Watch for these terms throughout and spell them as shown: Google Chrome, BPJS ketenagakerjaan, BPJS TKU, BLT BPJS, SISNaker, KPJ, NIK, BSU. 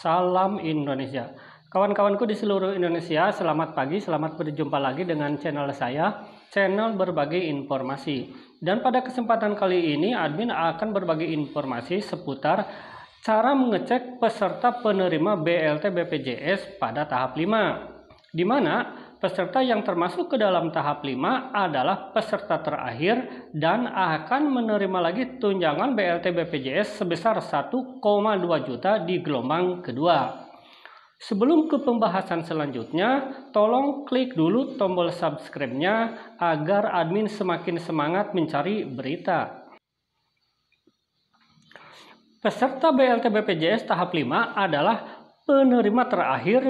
Salam Indonesia. Kawan-kawanku di seluruh Indonesia, selamat pagi, selamat berjumpa lagi dengan channel saya, channel berbagi informasi. Dan pada kesempatan kali ini, admin akan berbagi informasi seputar cara mengecek peserta penerima BLT BPJS pada tahap 5. Di mana peserta yang termasuk ke dalam tahap 5 adalah peserta terakhir dan akan menerima lagi tunjangan BLT BPJS sebesar 1,2 juta di gelombang kedua. Sebelum ke pembahasan selanjutnya, tolong klik dulu tombol subscribe-nya agar admin semakin semangat mencari berita. Peserta BLT BPJS tahap 5 adalah penerima terakhir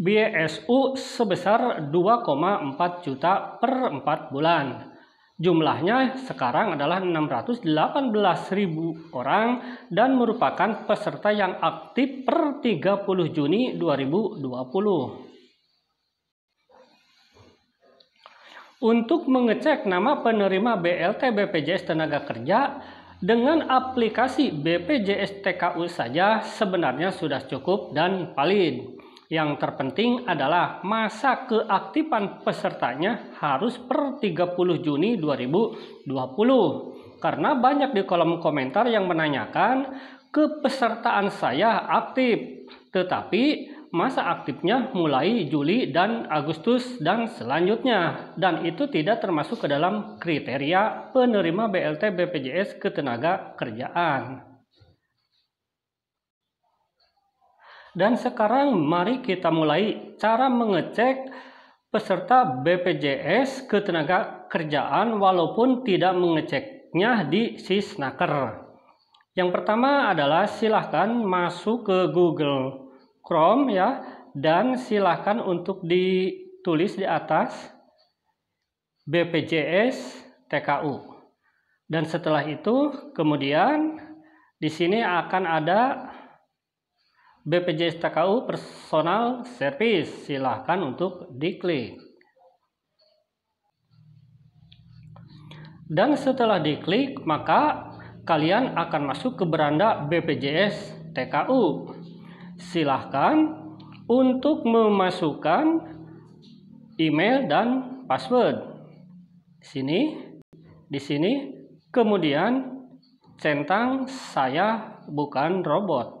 BSU sebesar 2,4 juta per 4 bulan. Jumlahnya sekarang adalah 618.000 orang dan merupakan peserta yang aktif per 30 Juni 2020. Untuk mengecek nama penerima BLT BPJS Tenaga Kerja dengan aplikasi BPJS TKU saja sebenarnya sudah cukup dan valid. Yang terpenting adalah masa keaktifan pesertanya harus per 30 Juni 2020. Karena banyak di kolom komentar yang menanyakan, kepesertaan saya aktif, tetapi masa aktifnya mulai Juli dan Agustus dan selanjutnya. Dan itu tidak termasuk ke dalam kriteria penerima BLT BPJS Ketenagakerjaan. Dan sekarang mari kita mulai cara mengecek peserta BPJS Ketenagakerjaan walaupun tidak mengeceknya di SISNaker. Yang pertama adalah silahkan masuk ke Google Chrome ya, dan silahkan untuk ditulis di atas BPJS TKU. Dan setelah itu kemudian di sini akan ada BPJS TKU Personal Service, silahkan untuk diklik. Dan setelah diklik, maka kalian akan masuk ke beranda BPJS TKU. Silahkan untuk memasukkan email dan password. Di sini, kemudian centang saya bukan robot.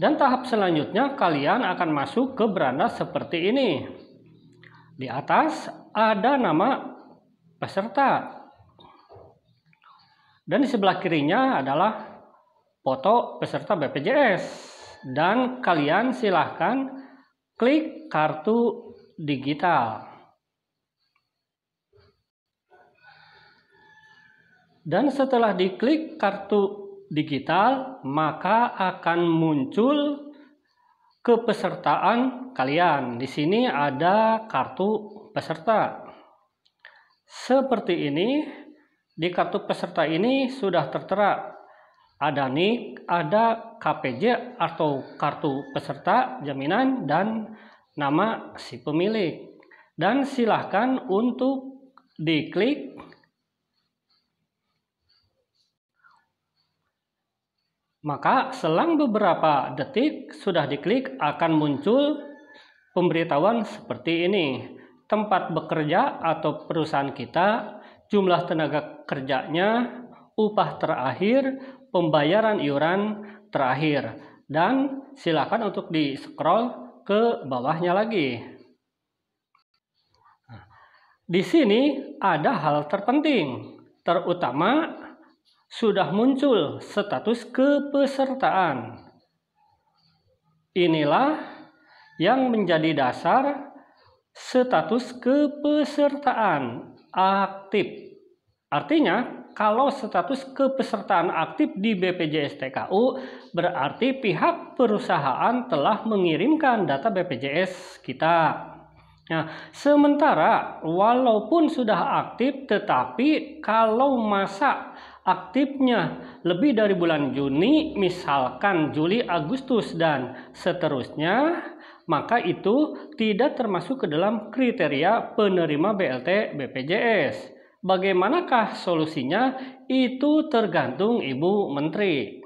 Dan tahap selanjutnya kalian akan masuk ke beranda seperti ini. Di atas ada nama peserta. Dan di sebelah kirinya adalah foto peserta BPJS. Dan kalian silahkan klik kartu digital. Dan setelah diklik kartu digital, maka akan muncul kepesertaan kalian. Di sini ada kartu peserta. Seperti ini, di kartu peserta ini sudah tertera ada NIK, ada KPJ atau kartu peserta jaminan dan nama si pemilik. Dan silahkan untuk diklik. Maka selang beberapa detik sudah diklik akan muncul pemberitahuan seperti ini. Tempat bekerja atau perusahaan kita, jumlah tenaga kerjanya, upah terakhir, pembayaran iuran terakhir. Dan silakan untuk di-scroll ke bawahnya lagi. Di sini ada hal terpenting, terutama sudah muncul status kepesertaan. Inilah yang menjadi dasar status kepesertaan aktif. Artinya, kalau status kepesertaan aktif di BPJS TKU, berarti pihak perusahaan telah mengirimkan data BPJS kita. Nah, sementara walaupun sudah aktif, tetapi kalau masa aktifnya lebih dari bulan Juni, misalkan Juli, Agustus, dan seterusnya, maka itu tidak termasuk ke dalam kriteria penerima BLT BPJS. Bagaimanakah solusinya? Itu tergantung Ibu Menteri.